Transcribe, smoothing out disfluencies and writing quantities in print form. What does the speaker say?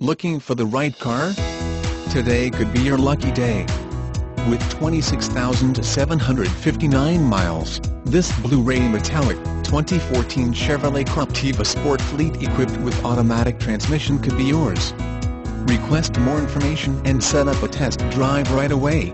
Looking for the right car? Today could be your lucky day. With 26,759 miles, this Blu-ray metallic 2014 Chevrolet Captiva Sport Fleet equipped with automatic transmission could be yours. Request more information and set up a test drive right away.